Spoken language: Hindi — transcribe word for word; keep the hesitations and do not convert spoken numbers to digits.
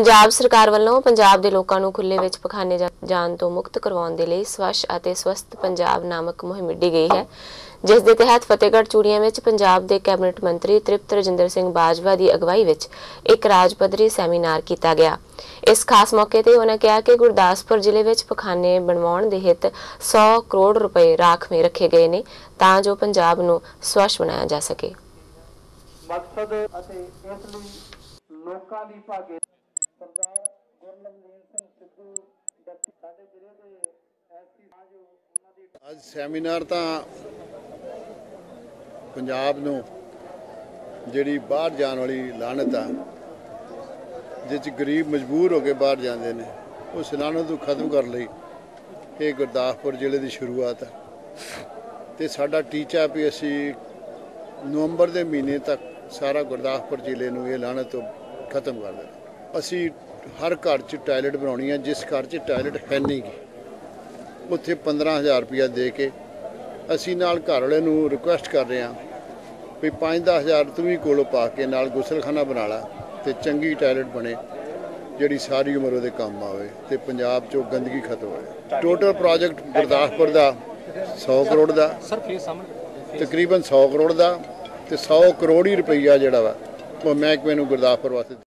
पंजाब सरकार वालों पंजाब के लोगों को खुले विच पखाने जान तो मुक्त करवाने के लिए स्वच्छ और स्वस्थ पंजाब नामक मुहिम दी गई है, जिस दे तहत फतेहगढ़ चूड़ियां में पंजाब के कैबिनेट मंत्री तृप्त रजिंदर सिंह बाजवा की अगवाई में एक राज पद्धरी सैमीनार किया गया। इस खास मौके पर उन्होंने कहा कि गुरदासपुर जिले में पखाने बनवाने दे हित सौ करोड़ रुपए राख में रखे गए ने तां जो पंजाब नूं स्वच्छ बनाया जा सके। आज सैमीनार तां पंजाब नूं जिहड़ी बाहर जाण वाली लानत आ जिस गरीब मजबूर होकर बाहर जाते हैं उस लानत को खत्म करने लई ये गुरदासपुर जिले की शुरुआत है। तो साडा टीचा भी असी नवंबर के महीने तक सारा गुरदासपुर जिले में ये लानत तो खत्म कर देना। असी हर घर च टॉयलेट बनानी है, जिस घर च टॉयलेट है नहीं गी उत्थे पंद्रह हज़ार रुपया दे के असी नाल घर वाले नूं रिक्वेस्ट कर रहे हैं भी पाँच दस हज़ार तू भी कोलों पा के नाल गुसलखाना बना ला तो चंगी टॉयलेट बने जिहड़ी सारी उम्र उहदे काम आवे तो पंजाब चो गंदगी खत्म होए। टोटल प्रोजेक्ट गुरदासपुर का सौ करोड़ का तकरीबन सौ करोड़ का तो सौ करोड़ ही रुपया जिहड़ा वा वो महकमे नूं गुरदासपुर वास्ते